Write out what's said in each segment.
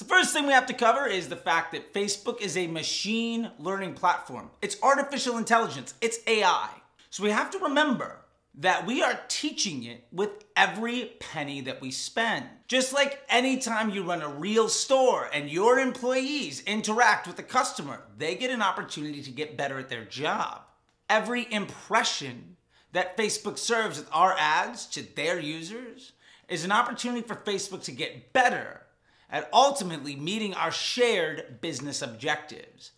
So first thing we have to cover is the fact that Facebook is a machine learning platform. It's artificial intelligence, it's AI. So we have to remember that we are teaching it with every penny that we spend. Just like anytime you run a real store and your employees interact with the customer, they get an opportunity to get better at their job. Every impression that Facebook serves with our ads to their users is an opportunity for Facebook to get better at ultimately meeting our shared business objectives.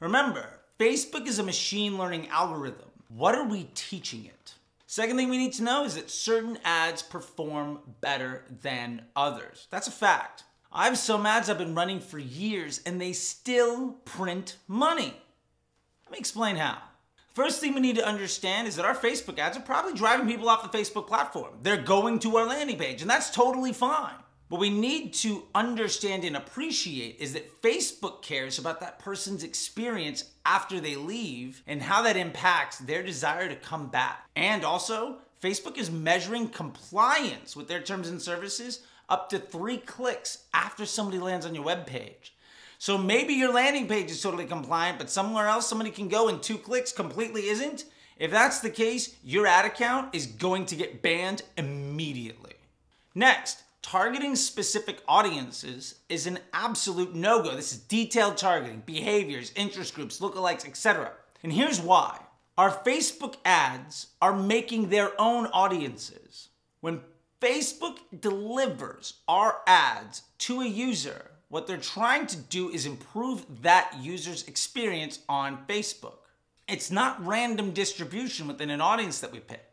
Remember, Facebook is a machine learning algorithm. What are we teaching it? Second thing we need to know is that certain ads perform better than others. That's a fact. I have some ads I've been running for years and they still print money. Let me explain how. First thing we need to understand is that our Facebook ads are probably driving people off the Facebook platform. They're going to our landing page, and that's totally fine. What we need to understand and appreciate is that Facebook cares about that person's experience after they leave and how that impacts their desire to come back. And also, Facebook is measuring compliance with their terms and services up to 3 clicks after somebody lands on your webpage. So maybe your landing page is totally compliant, but somewhere else somebody can go and 2 clicks completely isn't. If that's the case, your ad account is going to get banned immediately. Next, targeting specific audiences is an absolute no-go. This is detailed targeting, behaviors, interest groups, lookalikes, etc. And here's why. Our Facebook ads are making their own audiences. When Facebook delivers our ads to a user, what they're trying to do is improve that user's experience on Facebook. It's not random distribution within an audience that we pick.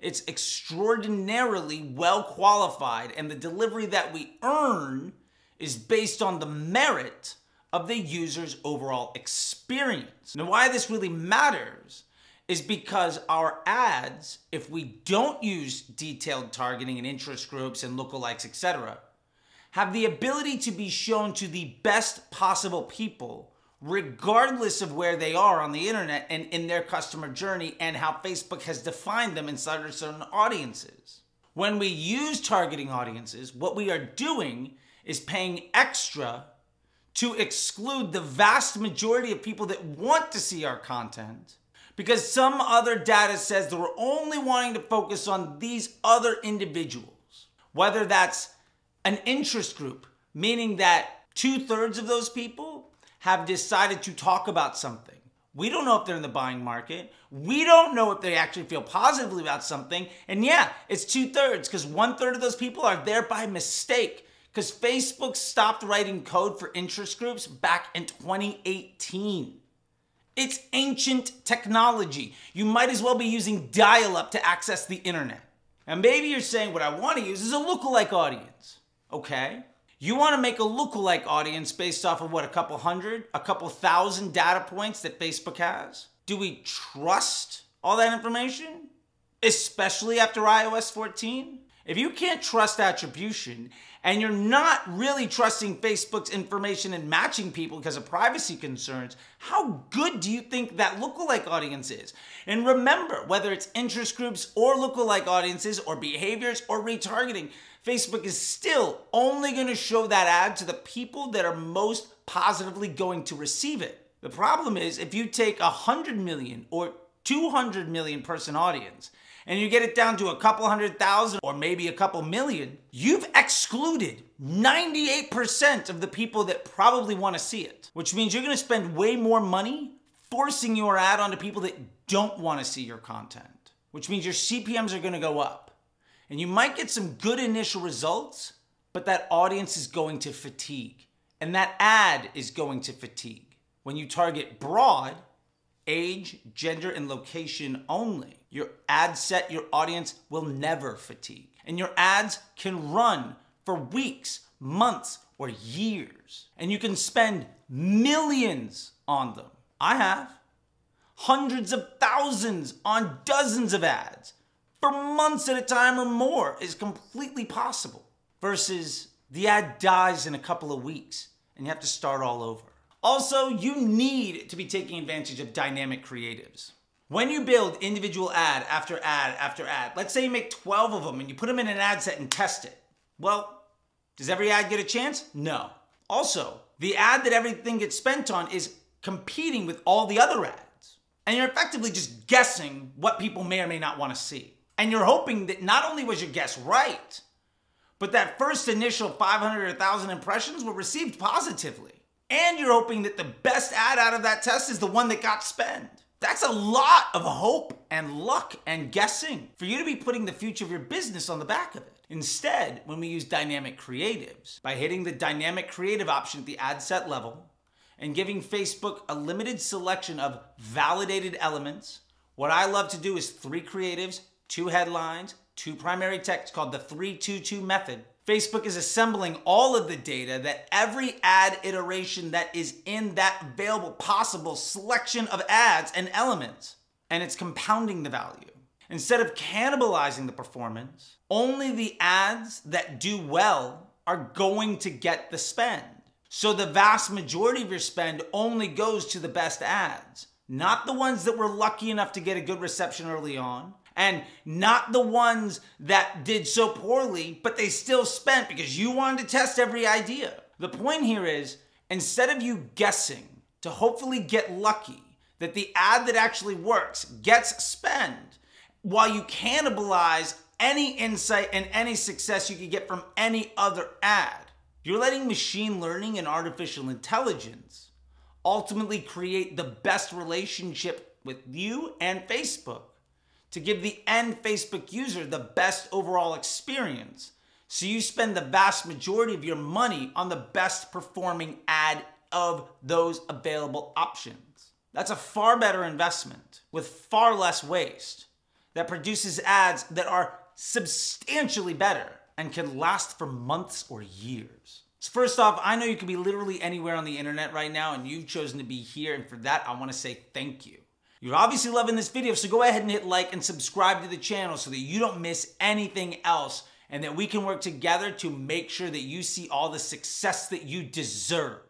It's extraordinarily well qualified, and the delivery that we earn is based on the merit of the user's overall experience. Now, why this really matters is because our ads, if we don't use detailed targeting and interest groups and lookalikes, etc., have the ability to be shown to the best possible people regardless of where they are on the internet and in their customer journey and how Facebook has defined them inside certain audiences. When we use targeting audiences, what we are doing is paying extra to exclude the vast majority of people that want to see our content because some other data says that we're only wanting to focus on these other individuals. Whether that's an interest group, meaning that 2/3 of those people have decided to talk about something. We don't know if they're in the buying market. We don't know if they actually feel positively about something. And yeah, it's 2/3 because 1/3 of those people are there by mistake because Facebook stopped writing code for interest groups back in 2018. It's ancient technology. You might as well be using dial-up to access the internet. And maybe you're saying what I want to use is a lookalike audience. Okay. You want to make a lookalike audience based off of what, a couple hundred, a couple thousand data points that Facebook has? Do we trust all that information? Especially after iOS 14? If you can't trust attribution and you're not really trusting Facebook's information and matching people because of privacy concerns, how good do you think that lookalike audience is? And remember, whether it's interest groups or lookalike audiences or behaviors or retargeting, Facebook is still only going to show that ad to the people that are most positively going to receive it. The problem is if you take a 100 million or 200 million person audience and you get it down to a couple hundred thousand or maybe a couple million, you've excluded 98% of the people that probably want to see it, which means you're going to spend way more money forcing your ad onto people that don't want to see your content, which means your CPMs are going to go up. And you might get some good initial results, but that audience is going to fatigue. And that ad is going to fatigue. When you target broad, age, gender, and location only, your ad set, your audience will never fatigue. And your ads can run for weeks, months, or years. And you can spend millions on them. I have hundreds of thousands on dozens of ads. For months at a time or more is completely possible versus the ad dies in a couple of weeks and you have to start all over. Also, you need to be taking advantage of dynamic creatives. When you build individual ad after ad after ad, let's say you make 12 of them and you put them in an ad set and test it. Well, does every ad get a chance? No. Also, the ad that everything gets spent on is competing with all the other ads. And you're effectively just guessing what people may or may not want to see. And you're hoping that not only was your guess right, but that first initial 500 or 1,000 impressions were received positively. And you're hoping that the best ad out of that test is the one that got spent. That's a lot of hope and luck and guessing for you to be putting the future of your business on the back of it. Instead, when we use dynamic creatives, by hitting the dynamic creative option at the ad set level and giving Facebook a limited selection of validated elements, what I love to do is 3 creatives, 2 headlines, 2 primary text called the 3-2-2 method. Facebook is assembling all of the data that every ad iteration that is in that available possible selection of ads and elements, and it's compounding the value. Instead of cannibalizing the performance, only the ads that do well are going to get the spend. So the vast majority of your spend only goes to the best ads, not the ones that were lucky enough to get a good reception early on, and not the ones that did so poorly, but they still spent because you wanted to test every idea. The point here is, instead of you guessing to hopefully get lucky that the ad that actually works gets spend, while you cannibalize any insight and any success you could get from any other ad, you're letting machine learning and artificial intelligence ultimately create the best relationship with you and Facebook, to give the end Facebook user the best overall experience. So you spend the vast majority of your money on the best performing ad of those available options. That's a far better investment with far less waste that produces ads that are substantially better and can last for months or years. So first off, I know you could be literally anywhere on the internet right now and you've chosen to be here, and for that I want to say thank you. You're obviously loving this video, so go ahead and hit like and subscribe to the channel so that you don't miss anything else and that we can work together to make sure that you see all the success that you deserve.